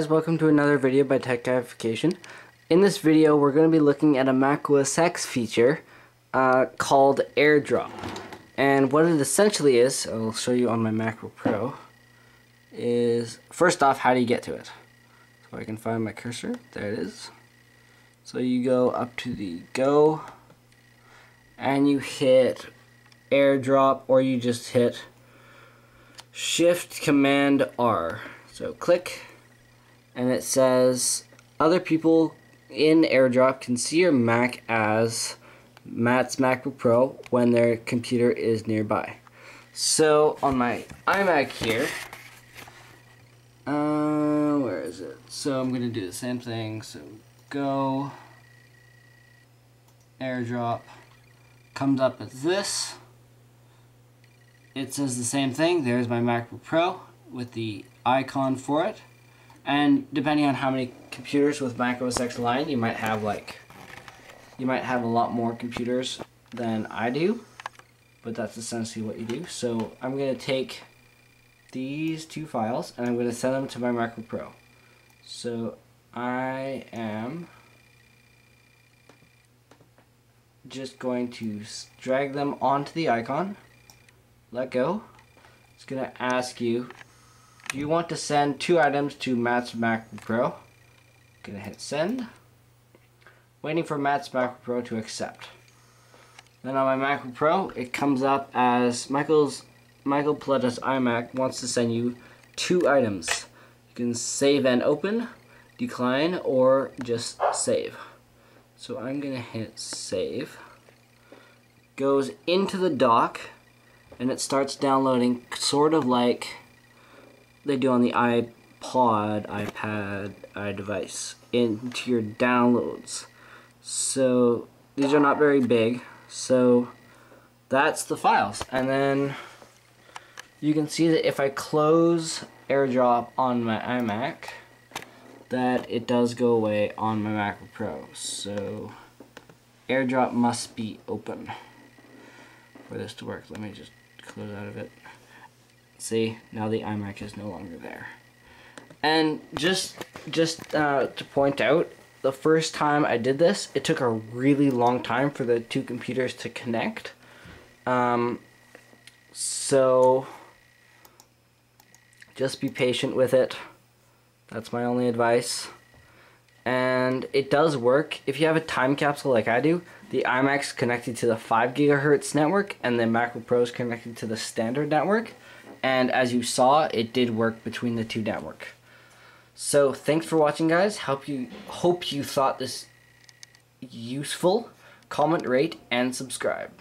guys, welcome to another video by Techguyification. In this video we're going to be looking at a Mac OS X feature called AirDrop. And what it essentially is, I'll show you on my MacBook Pro, is first off how do you get to it. So I can find my cursor, there it is. So you go up to the Go and you hit AirDrop, or you just hit Shift Command R. So click, and it says other people in AirDrop can see your Mac as Matt's MacBook Pro when their computer is nearby. So on my iMac here, where is it? So I'm gonna do the same thing. So Go, AirDrop, comes up as this. It says the same thing. There's my MacBook Pro with the icon for it, and depending on how many computers with Mac OS X Lion, you might have a lot more computers than I do, but that's essentially what you do. So I'm going to take these two files and I'm going to send them to my MacBook Pro. So I am just going to drag them onto the icon, let go. It's going to ask you, do you want to send two items to Matt's MacBook Pro? I'm gonna hit send. Waiting for Matt's MacBook Pro to accept. Then on my MacBook Pro, it comes up as Michael Paletta's iMac wants to send you two items. You can save and open, decline, or just save. So I'm gonna hit save. Goes into the dock, and it starts downloading, sort of like they do on the iPod, iPad, iDevice, into your downloads. So these are not very big, so that's the files. And then you can see that if I close AirDrop on my iMac, that it does go away on my MacBook Pro. So AirDrop must be open for this to work. Let me just close out of it. See, now the iMac is no longer there. And just to point out, the first time I did this, it took a really long time for the two computers to connect. So just be patient with it. That's my only advice. And it does work. If you have a time capsule like I do, the iMac's connected to the 5 GHz network and the MacBook Pro's connected to the standard network. And as you saw, it did work between the two networks. So thanks for watching, guys. Hope you thought this useful. Comment, rate, and subscribe.